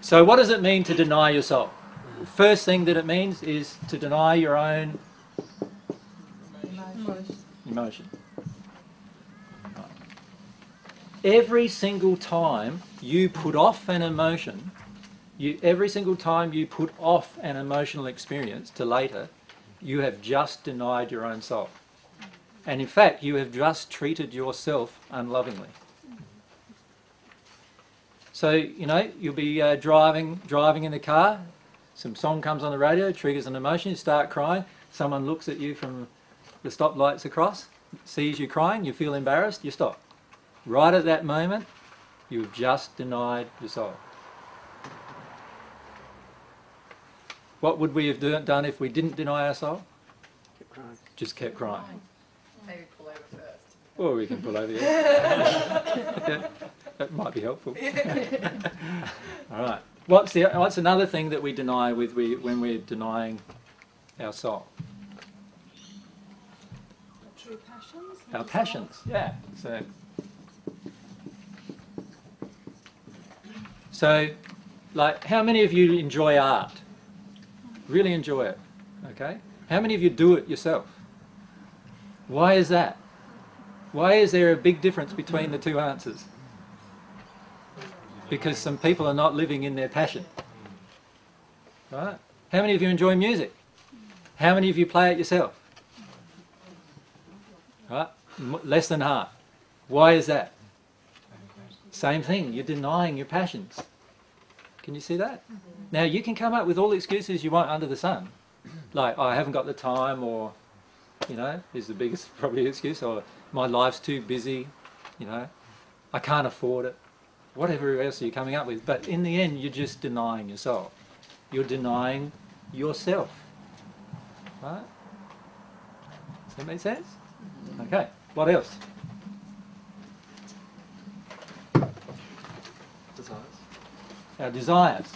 So what does it mean to deny yourself? The first thing that it means is to deny your own emotion. Right. Every single time you put off an emotion, every single time you put off an emotional experience to later, you have just denied your own self. And in fact, you have just treated yourself unlovingly. So, you know, you'll be driving in the car, some song comes on the radio, triggers an emotion, you start crying, someone looks at you from the stoplights across, sees you crying, you feel embarrassed, you stop. Right at that moment, you've just denied yourself. What would we have done if we didn't deny ourselves? Kept crying. Just kept crying. Maybe pull over first. Well, we can pull over, yeah. That might be helpful. All right. What's another thing that we deny when we're denying our soul? True passions. Our passions. Yeah. So, like, how many of you enjoy art? Really enjoy it. Okay. How many of you do it yourself? Why is that? Why is there a big difference between the two answers? Because some people are not living in their passion. Right? How many of you enjoy music? How many of you play it yourself? Right? Less than half. Why is that? Same thing. You're denying your passions. Can you see that? Now, you can come up with all the excuses you want under the sun. Like, oh, I haven't got the time, or, you know, is the biggest probably excuse, or my life's too busy, you know, I can't afford it. Whatever else you're coming up with, but in the end you're just denying yourself. You're denying yourself. Right? Does that make sense? Okay, what else? Desires. Our desires.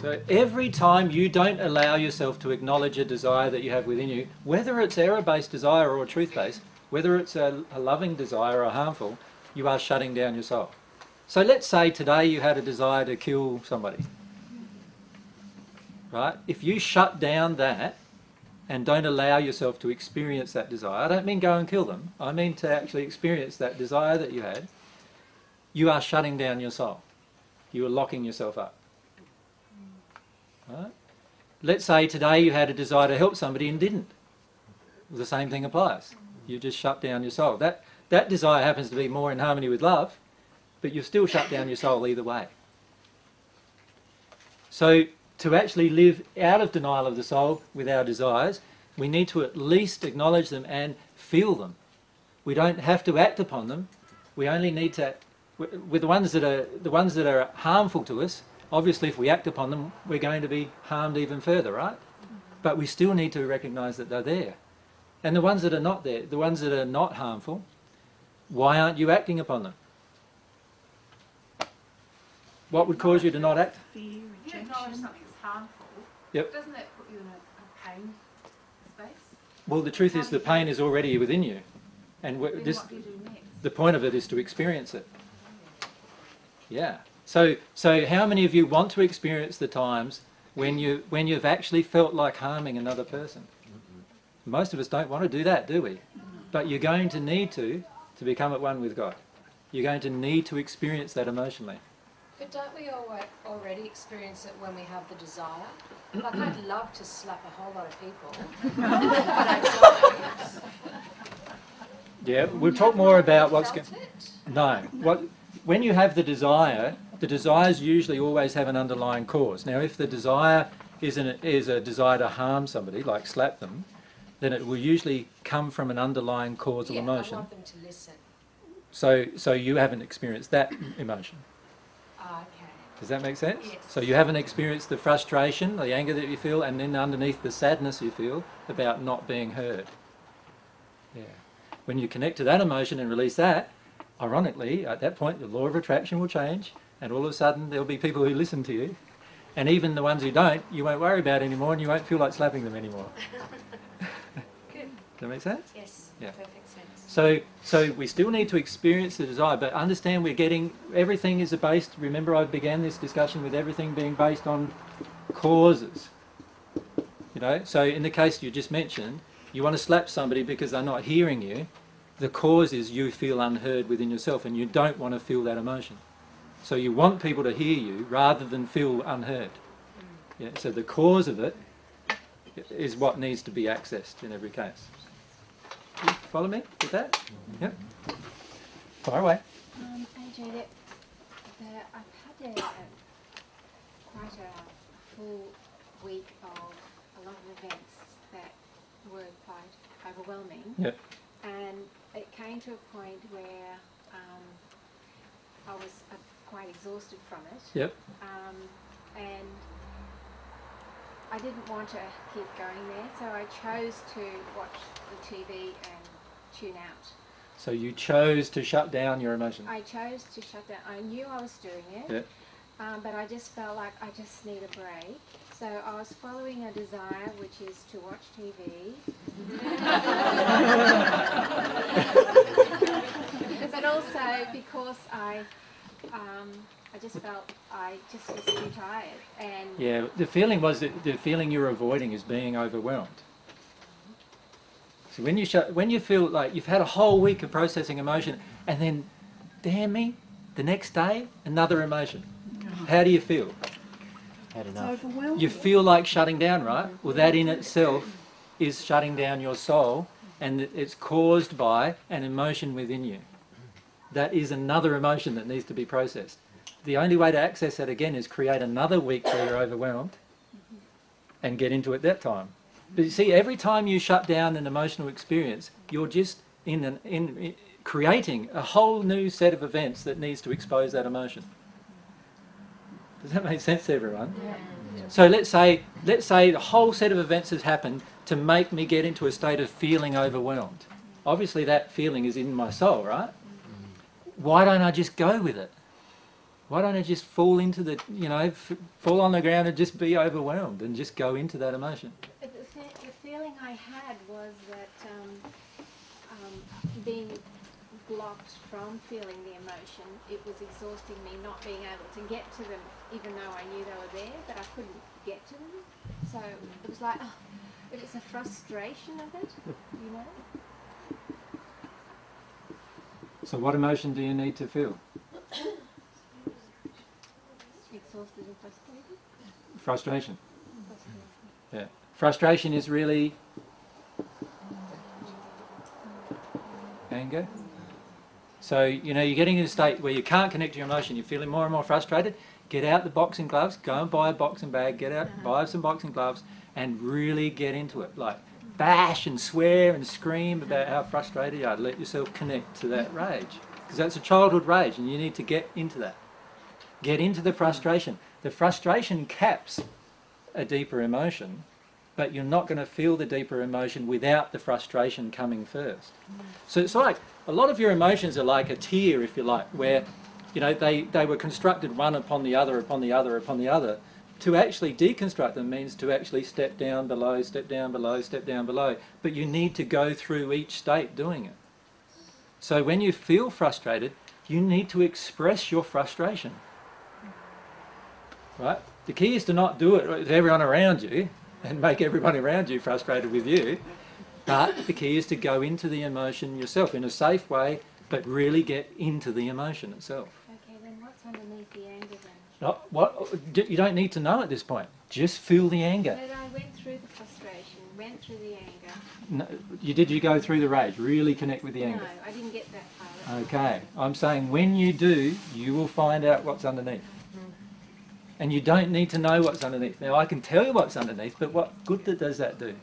So every time you don't allow yourself to acknowledge a desire that you have within you, whether it's error-based desire or truth-based, whether it's a loving desire or harmful, you are shutting down yourself. So let's say today you had a desire to kill somebody. Right? If you shut down that and don't allow yourself to experience that desire, I don't mean go and kill them, I mean to actually experience that desire that you had, you are shutting down your soul. You are locking yourself up. Right? Let's say today you had a desire to help somebody and didn't. The same thing applies. You just shut down your soul. That desire happens to be more in harmony with love, but you've still shut down your soul either way. So to actually live out of denial of the soul with our desires, we need to at least acknowledge them and feel them. We don't have to act upon them. We only need to, with the ones that are harmful to us, obviously if we act upon them, we're going to be harmed even further, right? But we still need to recognise that they're there. And the ones that are not there, the ones that are not harmful, why aren't you acting upon them? What would cause you to not act? Fear, rejection. If you acknowledge something that's harmful, yep. Doesn't that put you in a pain space? Well, the truth is the pain is already within you. And what do you do next? The point of it is to experience it. Yeah. So how many of you want to experience the times when you've actually felt like harming another person? Most of us don't want to do that, do we? But you're going to need to become at one with God. You're going to need to experience that emotionally. But don't we already experience it when we have the desire? Like, I'd love to slap a whole lot of people, but I don't. Yeah, we'll talk more about what's going on. No. When you have the desire, the desires usually always have an underlying cause. Now, if the desire is a desire to harm somebody, like slap them, then it will usually come from an underlying causal emotion. I want them to listen. So you haven't experienced that emotion. Okay. Does that make sense? Yes. So you haven't experienced the frustration, the anger that you feel, and then underneath the sadness you feel about not being heard. Yeah. When you connect to that emotion and release that, ironically, at that point the law of attraction will change, and all of a sudden there'll be people who listen to you, and even the ones who don't, you won't worry about anymore, and you won't feel like slapping them anymore. Does that make sense? Yes, yeah. Perfect sense. So we still need to experience the desire, but understand we're getting, everything is based, remember I began this discussion with everything being based on causes. You know, so in the case you just mentioned, you want to slap somebody because they're not hearing you, the cause is you feel unheard within yourself and you don't want to feel that emotion. So you want people to hear you rather than feel unheard. Yeah, so the cause of it is what needs to be accessed in every case. You follow me with that? Yep. Far away. AJ, I've had quite a full week of a lot of events that were quite overwhelming. Yep. And it came to a point where I was quite exhausted from it. Yep. And I didn't want to keep going there, so I chose to watch the TV and tune out. So you chose to shut down your emotions? I chose to shut down. I knew I was doing it, yep. But I just felt like I just need a break. So I was following a desire, which is to watch TV. But also because I just felt I just was too tired. And yeah, the feeling was that the feeling you're avoiding is being overwhelmed. So when you feel like you've had a whole week of processing emotion, and then, damn me, the next day another emotion. How do you feel? Had enough. You feel like shutting down, right? Well, that in itself is shutting down your soul, and it's caused by an emotion within you. That is another emotion that needs to be processed. The only way to access that again is create another week where you're overwhelmed and get into it that time. But you see, every time you shut down an emotional experience, you're just in creating a whole new set of events that needs to expose that emotion. Does that make sense to everyone? Yeah. So let's say the whole set of events has happened to make me get into a state of feeling overwhelmed. Obviously that feeling is in my soul, right? Why don't I just go with it? Why don't I just fall into the, you know, fall on the ground and just be overwhelmed and just go into that emotion? The feeling I had was that being blocked from feeling the emotion, it was exhausting me not being able to get to them, even though I knew they were there, but I couldn't get to them. So it was like, oh, it was a frustration of it, you know. So what emotion do you need to feel? Exhausted and frustrated. Frustration. Yeah. Frustration is really anger. So, you know, you're getting in a state where you can't connect to your emotion. You're feeling more and more frustrated. Get out the boxing gloves. Go and buy a boxing bag. Get out, buy some boxing gloves and really get into it. Like, bash and swear and scream about how frustrated you are. Let yourself connect to that rage. Because that's a childhood rage and you need to get into that. Get into the frustration. The frustration caps a deeper emotion, but you're not going to feel the deeper emotion without the frustration coming first. So it's like a lot of your emotions are like a tier, if you like, where, you know, they were constructed one upon the other, upon the other, upon the other. To actually deconstruct them means to actually step down below, step down below, step down below. But you need to go through each state doing it. So when you feel frustrated, you need to express your frustration. Right? The key is to not do it with everyone around you and make everyone around you frustrated with you, but the key is to go into the emotion yourself in a safe way, but really get into the emotion itself. Okay, then what's underneath the anger then? Not, you don't need to know at this point. Just feel the anger. But I went through the frustration, went through the anger. No, did you go through the rage? Really connect with the anger? No, I didn't get that far. Okay, I'm saying when you do, you will find out what's underneath. And you don't need to know what's underneath. Now, I can tell you what's underneath, but what good does that do?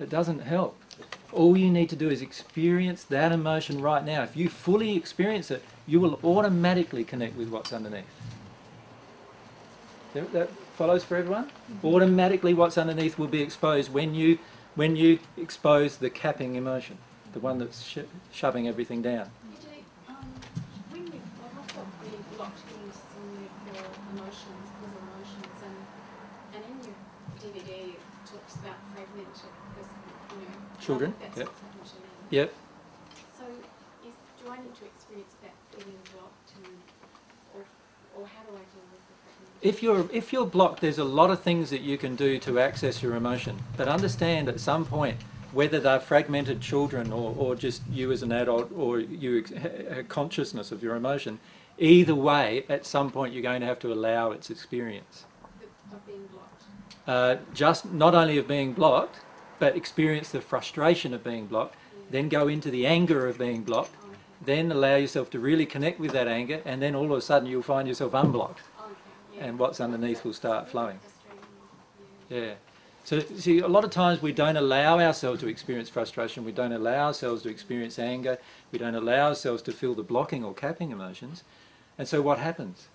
It doesn't help. All you need to do is experience that emotion right now. If you fully experience it, you will automatically connect with what's underneath. That follows for everyone? Mm-hmm. Automatically what's underneath will be exposed when you expose the capping emotion, the one that's shoving everything down. Children. Yep. Yep. So do I need to experience that feeling blocked, and, or how do I deal with it? If you're blocked, there's a lot of things that you can do to access your emotion. But understand at some point, whether they're fragmented children or just you as an adult or you consciousness of your emotion, either way, at some point you're going to have to allow its experience. Of being blocked? Just not only of being blocked, but experience the frustration of being blocked, then go into the anger of being blocked, then allow yourself to really connect with that anger, and then all of a sudden you'll find yourself unblocked. Okay, yeah. And what's underneath will start flowing. Yeah. So see, a lot of times we don't allow ourselves to experience frustration, we don't allow ourselves to experience anger, we don't allow ourselves to feel the blocking or capping emotions, and so what happens?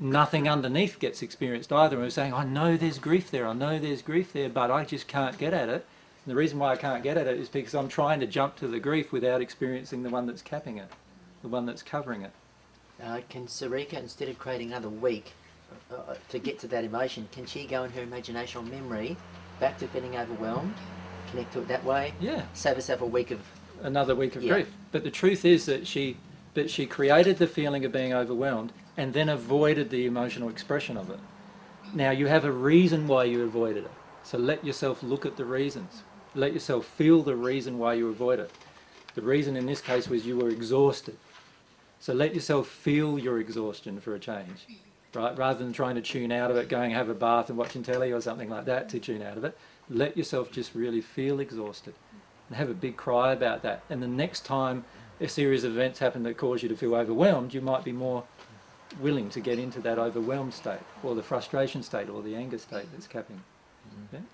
Nothing underneath gets experienced either. We're saying, I know there's grief there, I know there's grief there, but I just can't get at it. And the reason why I can't get at it is because I'm trying to jump to the grief without experiencing the one that's capping it, the one that's covering it. Can Sarika, instead of creating another week to get to that emotion, can she go in her imagination or memory back to feeling overwhelmed, connect to it that way? Yeah. Save herself a week of... Another week of grief. But the truth is that she created the feeling of being overwhelmed and then avoided the emotional expression of it. Now you have a reason why you avoided it. So let yourself look at the reasons. Let yourself feel the reason why you avoid it. The reason in this case was you were exhausted. So let yourself feel your exhaustion for a change, right? Rather than trying to tune out of it, going have a bath and watching telly or something like that to tune out of it, let yourself just really feel exhausted and have a big cry about that. And the next time a series of events happen that cause you to feel overwhelmed, you might be more willing to get into that overwhelmed state or the frustration state or the anger state that's capping. Okay?